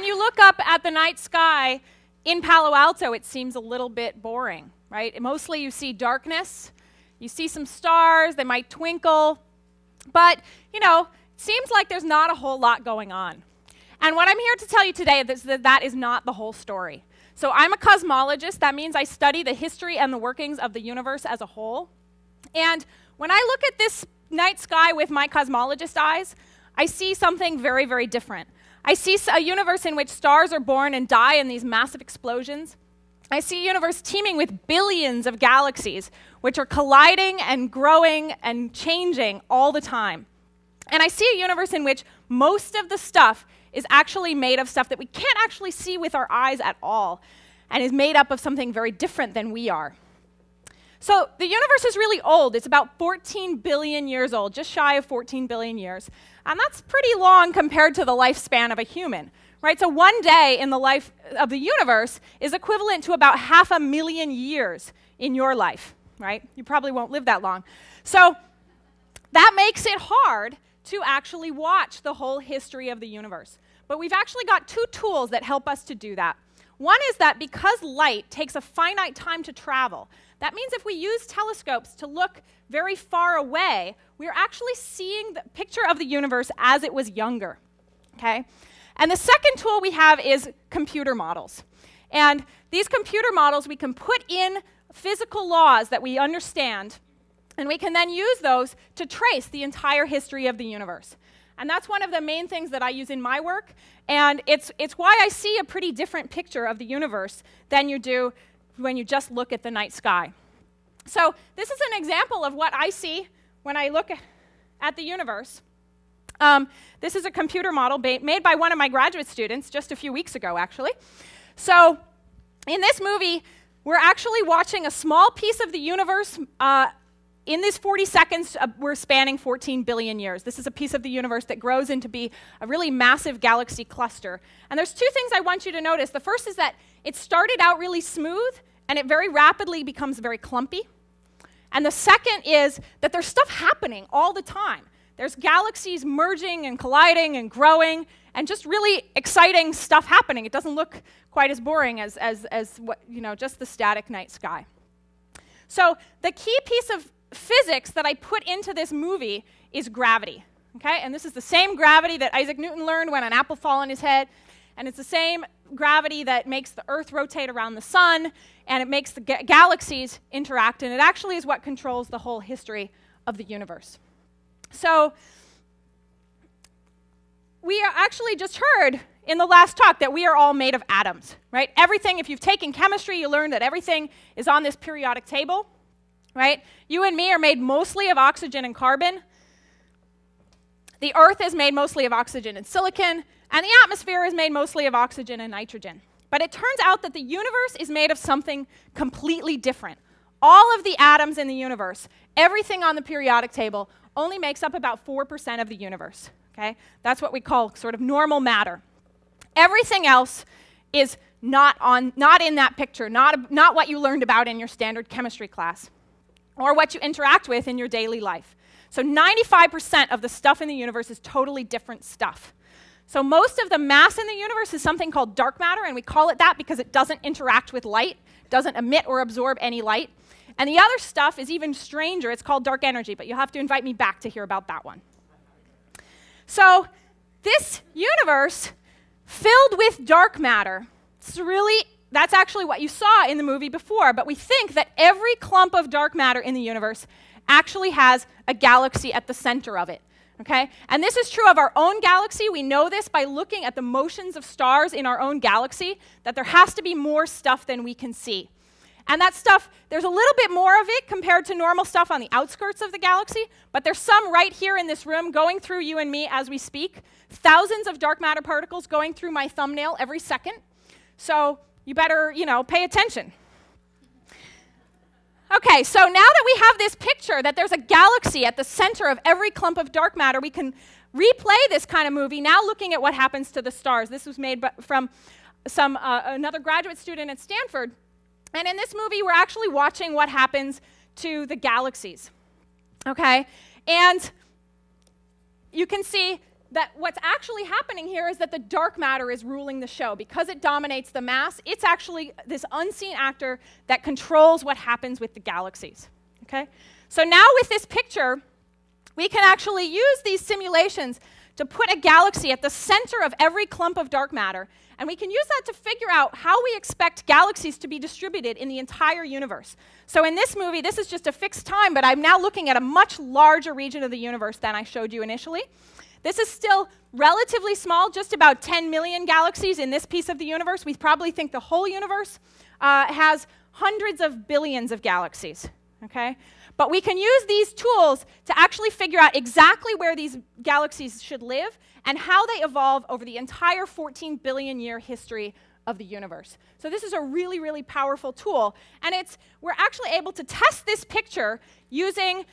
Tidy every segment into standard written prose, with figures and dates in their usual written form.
when you look up at the night sky in Palo Alto, it seems a little bit boring, right? Mostly you see darkness. You see some stars. They might twinkle. But, you know, it seems like there's not a whole lot going on. And what I'm here to tell you today is that that is not the whole story. So I'm a cosmologist. That means I study the history and the workings of the universe as a whole. And when I look at this night sky with my cosmologist eyes, I see something very, very different. I see a universe in which stars are born and die in these massive explosions. I see a universe teeming with billions of galaxies, which are colliding and growing and changing all the time. And I see a universe in which most of the stuff is actually made of stuff that we can't actually see with our eyes at all, and is made up of something very different than we are. So the universe is really old. It's about 14 billion years old, just shy of 14 billion years. And that's pretty long compared to the lifespan of a human, right? So one day in the life of the universe is equivalent to about 500,000 years in your life, right? You probably won't live that long. So that makes it hard to actually watch the whole history of the universe. But we've actually got two tools that help us to do that. One is that because light takes a finite time to travel, that means if we use telescopes to look very far away, we're actually seeing the picture of the universe as it was younger, okay? And the second tool we have is computer models. And these computer models, we can put in physical laws that we understand, and we can then use those to trace the entire history of the universe. And that's one of the main things that I use in my work. And it's why I see a pretty different picture of the universe than you do when you just look at the night sky. So this is an example of what I see when I look at the universe. This is a computer model made by one of my graduate students just a few weeks ago, actually. So in this movie, we're actually watching a small piece of the universe. In this 40 seconds, we're spanning 14 billion years. This is a piece of the universe that grows into be a really massive galaxy cluster. And there's two things I want you to notice. The first is that it started out really smooth, and it very rapidly becomes very clumpy. And the second is that there's stuff happening all the time. There's galaxies merging and colliding and growing, and just really exciting stuff happening. It doesn't look quite as boring as what, you know, just the static night sky. So the key piece of physics that I put into this movie is gravity, okay? And this is the same gravity that Isaac Newton learned when an apple fell on his head, and it's the same gravity that makes the Earth rotate around the sun, and it makes the galaxies interact, and it actually is what controls the whole history of the universe. So we actually just heard in the last talk that we are all made of atoms, right? Everything, if you've taken chemistry, you learned that everything is on this periodic table. Right? You and me are made mostly of oxygen and carbon. The Earth is made mostly of oxygen and silicon, and the atmosphere is made mostly of oxygen and nitrogen. But it turns out that the universe is made of something completely different. All of the atoms in the universe, everything on the periodic table, only makes up about 4% of the universe. Okay? That's what we call sort of normal matter. Everything else is not in that picture, not what you learned about in your standard chemistry class, or what you interact with in your daily life. So 95% of the stuff in the universe is totally different stuff. So most of the mass in the universe is something called dark matter, and we call it that because it doesn't interact with light, doesn't emit or absorb any light. And the other stuff is even stranger. It's called dark energy, but you'll have to invite me back to hear about that one. So this universe filled with dark matter, it's really that's actually what you saw in the movie before, but we think that every clump of dark matter in the universe actually has a galaxy at the center of it, okay? And this is true of our own galaxy. We know this by looking at the motions of stars in our own galaxy, that there has to be more stuff than we can see. And that stuff, there's a little bit more of it compared to normal stuff on the outskirts of the galaxy, but there's some right here in this room going through you and me as we speak. Thousands of dark matter particles going through my thumbnail every second. So you better, you know, pay attention. Okay, so now that we have this picture that there's a galaxy at the center of every clump of dark matter, we can replay this kind of movie, now looking at what happens to the stars. This was made from another graduate student at Stanford. And in this movie, we're actually watching what happens to the galaxies. Okay, and you can see that what's actually happening here is that the dark matter is ruling the show. Because it dominates the mass, it's actually this unseen actor that controls what happens with the galaxies. Okay? So now with this picture, we can actually use these simulations to put a galaxy at the center of every clump of dark matter, and we can use that to figure out how we expect galaxies to be distributed in the entire universe. So in this movie, this is just a fixed time, but I'm now looking at a much larger region of the universe than I showed you initially. This is still relatively small, just about 10 million galaxies in this piece of the universe. We probably think the whole universe has hundreds of billions of galaxies. Okay? But we can use these tools to actually figure out exactly where these galaxies should live and how they evolve over the entire 14 billion year history of the universe. So this is a really, really powerful tool. And we're actually able to test this picture using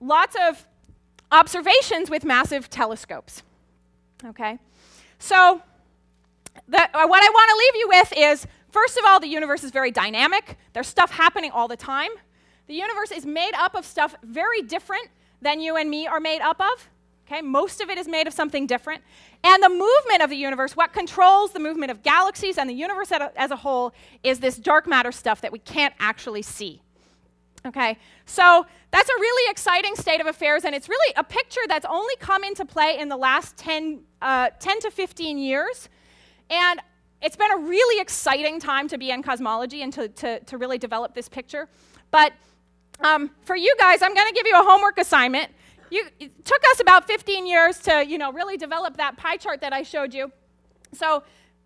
lots of observations with massive telescopes. Okay? So what I want to leave you with is, first of all, the universe is very dynamic. There's stuff happening all the time. The universe is made up of stuff very different than you and me are made up of. Okay? Most of it is made of something different. And the movement of the universe, what controls the movement of galaxies and the universe as a whole, is this dark matter stuff that we can't actually see. Okay, so that's a really exciting state of affairs, and it's really a picture that's only come into play in the last 10 to 15 years. And it's been a really exciting time to be in cosmology and to really develop this picture. But for you guys, I'm going to give you a homework assignment. It took us about 15 years to really develop that pie chart that I showed you. So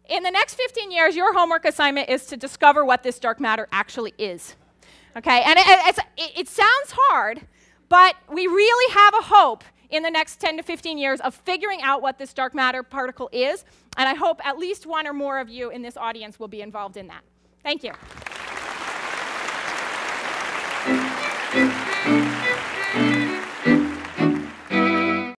in the next 15 years, your homework assignment is to discover what this dark matter actually is. Okay, and it sounds hard, but we really have a hope in the next 10 to 15 years of figuring out what this dark matter particle is, and I hope at least one or more of you in this audience will be involved in that. Thank you.